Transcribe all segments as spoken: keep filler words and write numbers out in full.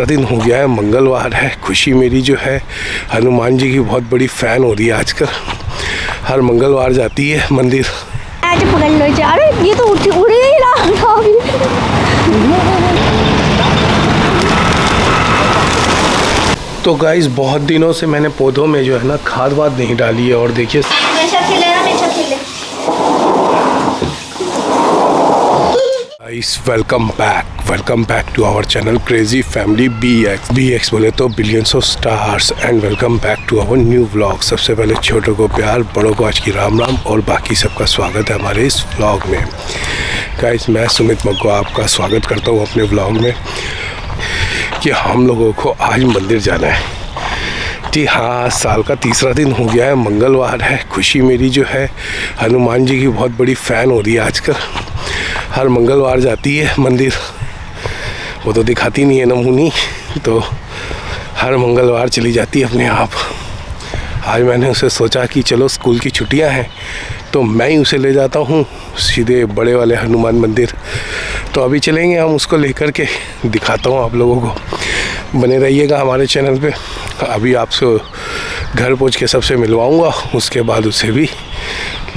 दिन हो गया है, मंगलवार है। खुशी मेरी जो है हनुमान जी की बहुत बड़ी फैन हो रही है आजकल, हर मंगलवार जाती है मंदिर। आज पकड़ लो यार, ये तो उड़ी उड़ी ही रहा है। तो गाइस बहुत दिनों से मैंने पौधों में जो है ना खाद वाद नहीं डाली है और देखिए guys, welcome back welcome back to our channel crazy family B X. B X बोले तो billions of stars and welcome back to our new vlog. सबसे पहले छोटों को प्यार, बड़ों को आज की राम राम और बाकी सबका स्वागत है हमारे इस व्लॉग में। गाइस मैं सुमित मग्गो आपका स्वागत करता हूँ अपने व्लॉग में कि हम लोगों को आज मंदिर जाना है। जी हाँ, साल का तीसरा दिन हो गया है, मंगलवार है। खुशी मेरी जो है हनुमान जी की बहुत बड़ी फ़ैन हो रही है आजकल, हर मंगलवार जाती है मंदिर। वो तो दिखाती नहीं है नमूनी, तो हर मंगलवार चली जाती है अपने आप। आज मैंने उसे सोचा कि चलो स्कूल की छुट्टियां हैं तो मैं ही उसे ले जाता हूँ सीधे बड़े वाले हनुमान मंदिर। तो अभी चलेंगे हम उसको लेकर के, दिखाता हूँ आप लोगों को। बने रहिएगा हमारे चैनल पे। अभी आपसे घर पहुँच के सबसे मिलवाऊँगा, उसके बाद उसे भी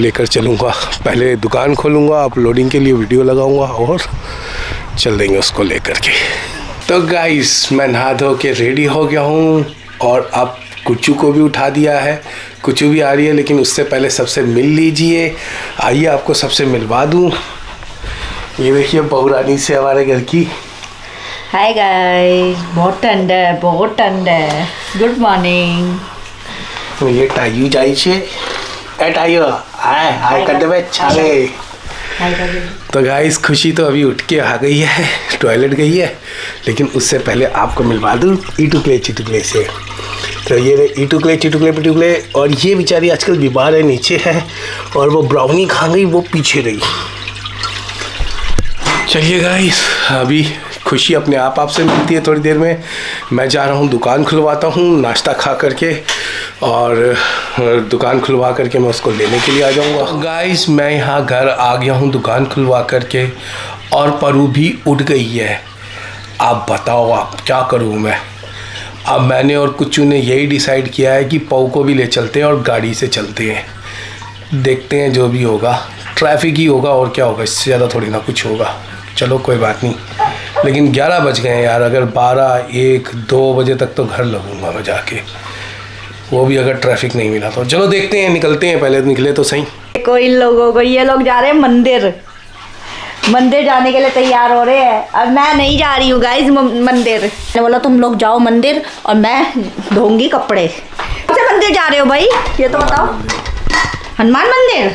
लेकर चलूँगा। पहले दुकान खोलूँगा, अपलोडिंग के लिए वीडियो लगाऊँगा और चल देंगे उसको लेकर के। तो गाइस मैं नहा धो के रेडी हो गया हूँ और अब कुचू को भी उठा दिया है। कुचू भी आ रही है, लेकिन उससे पहले सबसे मिल लीजिए। आइए आपको सबसे मिलवा दूँ। ये देखिए बहुरानी से हमारे घर की। हाय गाइस, बहुत ठंड है बहुत ठंड है। Good morning. ये टाइयू जाई छे ए टाइयो हाय हाय कर देबे छाले। तो गाइस खुशी तो अभी उठ के आ गई है, टॉयलेट गई है, लेकिन उससे पहले आपको मिलवा दूँ ईटुकले चिटुकले से। तो ये रे ईटुकले चिटुकले पिटुकले, और ये बेचारी आजकल बीमार है, नीचे है और वो ब्राउनी खा गई, वो पीछे रही। चलिए गाइस, अभी खुशी अपने आप आपसे मिलती है थोड़ी देर में। मैं जा रहा हूँ दुकान खुलवाता हूँ, नाश्ता खा करके और दुकान खुलवा करके मैं उसको लेने के लिए आ जाऊँगा। गाइस मैं यहाँ घर आ गया हूँ दुकान खुलवा करके, और परू भी उठ गई है। आप बताओ आप क्या करूँ मैं। अब मैंने और कुचू ने यही डिसाइड किया है कि पऊ को भी ले चलते हैं और गाड़ी से चलते हैं। देखते हैं जो भी होगा, ट्रैफिक ही होगा और क्या होगा, इससे ज़्यादा थोड़ी ना कुछ होगा। चलो कोई बात नहीं। लेकिन ग्यारह बज गए हैं यार, अगर बारह एक दो बजे तक तो घर लगूँगा मैं जाके, वो भी अगर ट्रैफिक नहीं मिला तो। चलो देखते हैं, निकलते हैं, पहले निकले तो सही। देखो इन लोगों को, ये लोग जा रहे हैं मंदिर, मंदिर जाने के लिए तैयार हो रहे हैं। और मैं नहीं जा रही हूँ गाइस मंदिर। मैंने बोला तुम लोग जाओ मंदिर और मैं धोऊंगी कपड़े। कौन से मंदिर जा रहे हो भाई, ये तो बताओ। हनुमान मंदिर।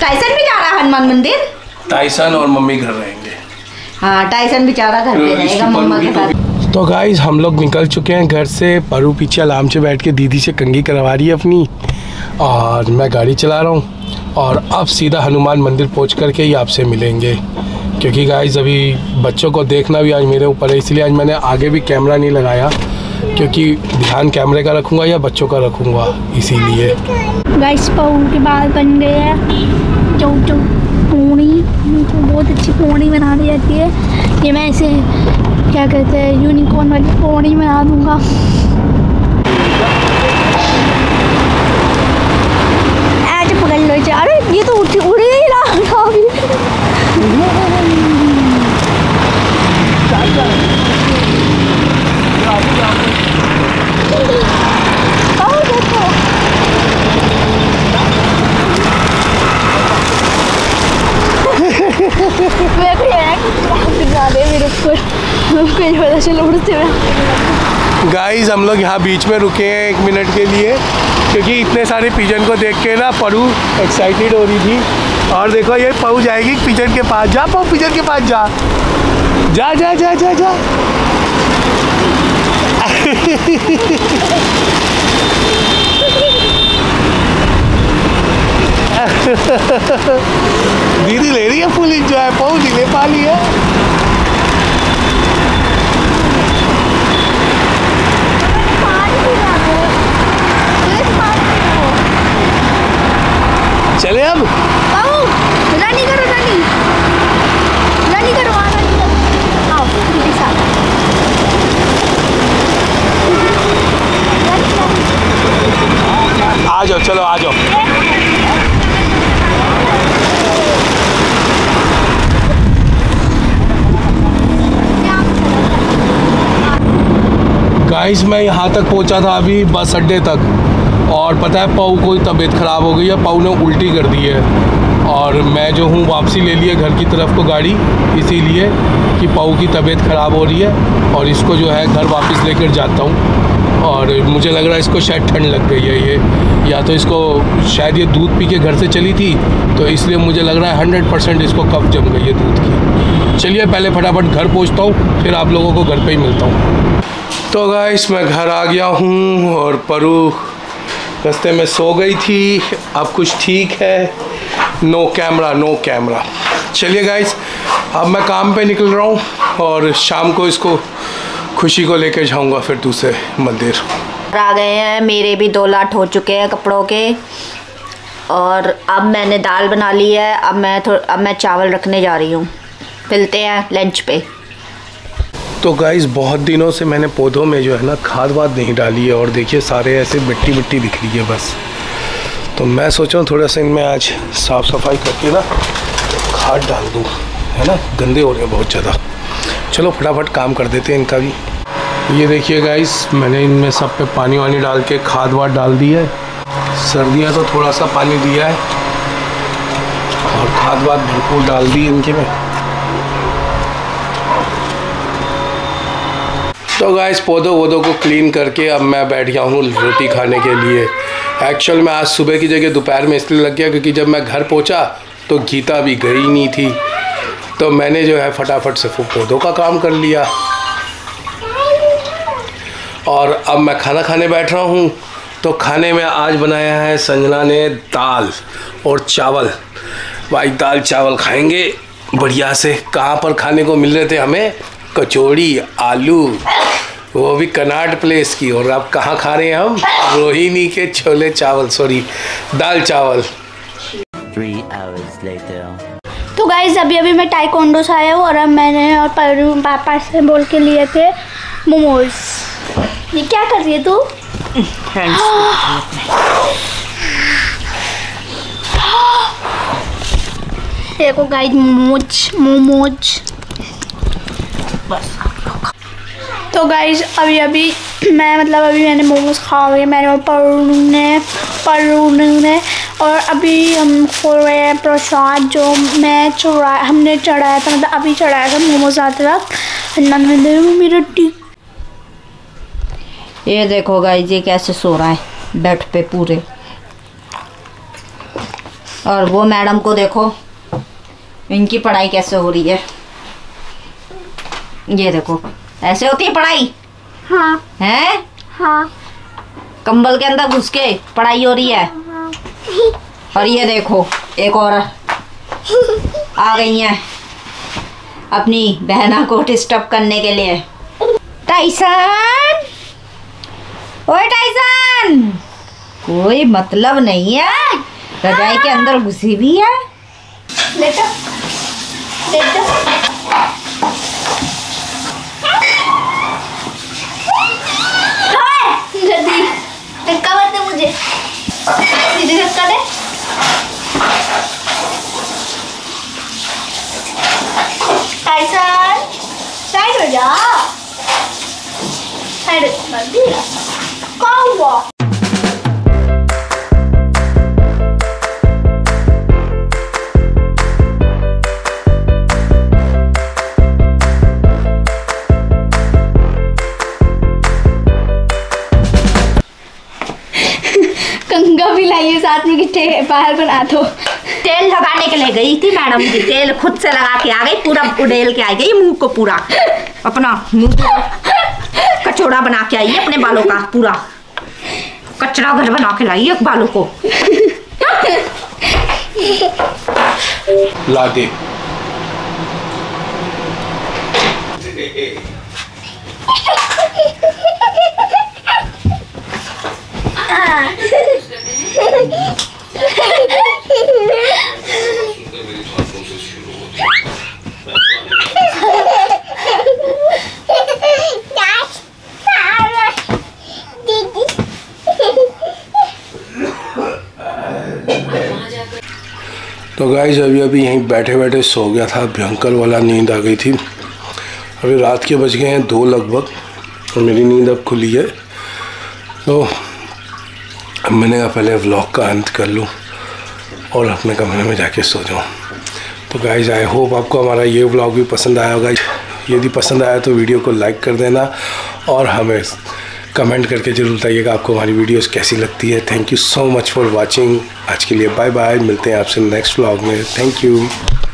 टाइसन भी जा रहा है हनुमान मंदिर। टाइसन और मम्मी घर रहेंगे। हाँ टाइसन बेचारा घर पे रहेगा मम्मा के साथ। तो गाइस हम लोग निकल चुके हैं घर से। परू पीछे आराम से बैठ के दीदी से कंघी करवा रही है अपनी, और मैं गाड़ी चला रहा हूँ। और अब सीधा हनुमान मंदिर पहुँच करके ही आपसे मिलेंगे, क्योंकि गाइस अभी बच्चों को देखना भी आज मेरे ऊपर है। इसलिए आज मैंने आगे भी कैमरा नहीं लगाया, क्योंकि ध्यान कैमरे का रखूँगा या बच्चों का रखूँगा, इसीलिए। गाइस पऊ के बाल बन गए हैं, जो जो पूरी बहुत अच्छी पूरी बना दी जाती है। ये मैं इसे क्या कहते हैं, यूनिकॉर्न वाली पौड़ी में आ दूँगा। ऐसे पकड़ लो यार, ये तो उड़ी उड़ी ही रहा है। मेरे को दे मेरे ऊपर चलो उड़ते हुए। गाइस हम लोग यहाँ बीच में रुके हैं एक मिनट के लिए, क्योंकि इतने सारे पिजन को देख के ना परू एक्साइटेड हो रही थी। और देखो ये पऊ जाएगी पिजन के पास। जा पऊ पिजन के पास जा जा जा जा जा, जा। दीदी ले रही है फुल इंजॉय, पहुँच ही ले पा ली है। चले अब रनी करो रनी रनी करो, आओ मेरे साथ। जाओ, चलो आ जाओ। गाइस मैं यहाँ तक पहुँचा था अभी बस अड्डे तक, और पता है पाऊ को तबीयत ख़राब हो गई है, पाऊ ने उल्टी कर दी है, और मैं जो हूँ वापसी ले लिए घर की तरफ को गाड़ी, इसीलिए कि पाऊ की तबीयत ख़राब हो रही है, और इसको जो है घर वापस लेकर जाता हूँ। और मुझे लग रहा है इसको शायद ठंड लग गई है, ये या तो इसको शायद ये दूध पी के घर से चली थी, तो इसलिए मुझे लग रहा है हंड्रेड परसेंट इसको कफ जम गई है दूध की। चलिए पहले फटाफट घर पहुँचता हूँ, फिर आप लोगों को घर पर ही मिलता हूँ। तो गाइस मैं घर आ गया हूँ, और परू रास्ते में सो गई थी, अब कुछ ठीक है। No camera no camera. चलिए गाइस अब मैं काम पे निकल रहा हूँ, और शाम को इसको खुशी को लेकर जाऊँगा फिर दूसरे मंदिर। आ गए हैं, मेरे भी दो लाट हो चुके हैं कपड़ों के, और अब मैंने दाल बना ली है, अब मैं थोड़ा अब मैं चावल रखने जा रही हूँ। मिलते हैं लंच पे। तो गाइस बहुत दिनों से मैंने पौधों में जो है ना खाद वाद नहीं डाली है, और देखिए सारे ऐसे मिट्टी मिट्टी दिख रही है बस। तो मैं सोच रहा हूँ थोड़ा सा इनमें आज साफ़ सफाई करके ना खाद डाल दूँ, है ना, गंदे हो रहे हैं बहुत ज़्यादा। चलो फटाफट काम कर देते हैं इनका भी। ये देखिए गाइस मैंने इनमें सब पे पानी वानी डाल के खाद वाद डाल दी है, सर्दियाँ तो थोड़ा सा पानी दिया है, और खाद वाद भरपूर डाल दी इनके में। तो गाइस पौधों वोधों को क्लीन करके अब मैं बैठ गया हूँ रोटी खाने के लिए। एक्चुअल में आज सुबह की जगह दोपहर में इसलिए लग गया क्योंकि जब मैं घर पहुँचा तो गीता भी गई नहीं थी, तो मैंने जो है फटाफट से पौधों का काम कर लिया, और अब मैं खाना खाने बैठ रहा हूँ। तो खाने में आज बनाया है संजना ने दाल और चावल। भाई दाल चावल खाएँगे बढ़िया से। कहाँ पर खाने को मिल रहे थे हमें कचौड़ी आलू, वो भी कनाट प्लेस की, और आप कहाँ खा रहे हैं हम रोहिणी के छोले चावल, सॉरी दाल चावल। तो गाइस अभी अभी मैं टाइकोंडो से आया हूँ, और अब मैंने और पापा से बोल के लिए थे मोमोज। ये क्या कर रही है तू? देखो गाइस मोमोज मोमोज। तो गाइज अभी अभी मैं मतलब अभी मैंने मोमोज खा लिए, मैंने और परूने परूने और अभी हम खो रहे हैं प्रसाद जो मैं चढ़ा हमने चढ़ाया था, मतलब अभी चढ़ाया था मोमोज आते वक्त। मेरा टी ये देखो गाइज ये कैसे सो रहा है बेड पे पूरे, और वो मैडम को देखो इनकी पढ़ाई कैसे हो रही है। ये देखो ऐसे होती है पढ़ाई। हाँ हैं? हाँ कंबल के अंदर घुस के पढ़ाई हो रही है। और ये देखो एक और आ गई है अपनी बहना को डिस्टर्ब करने के लिए। टाइसन ओए टाइसन, कोई मतलब नहीं है, रजाई के अंदर घुसी भी है। लेटो लेटो। मुझे सीधे धक्का दे। टाइसन साइड हो जा, साइड मम्मी क्या हुआ? साथ में बाहर बना दो। तेल लगाने के लिए गई थी मैडम जी, तेल खुद से लगा के आ गई, पूरा उडेल के आ गई मुंह को, पूरा अपना मुंह कचौड़ा बना के आई है, अपने बालों का पूरा कचरा घर बना के लाई है बालों को। ला दे तो गाइज अभी अभी यहीं बैठे बैठे सो गया था। भयंकर वाला नींद आ गई थी। अभी रात के बज गए हैं दो लगभग और मेरी नींद अब खुली है। तो मैंने कहा पहले व्लॉग का अंत कर लूँ और अपने कमरे में जाके सो जाऊँ। तो गाइज आई होप आपको हमारा ये व्लॉग भी पसंद आया होगा। यदि पसंद आया तो वीडियो को लाइक कर देना और हमें कमेंट करके जरूर बताइएगा आपको हमारी वीडियोस कैसी लगती है। Thank you so much for watching. आज के लिए बाय बाय। मिलते हैं आपसे नेक्स्ट व्लॉग में। Thank you.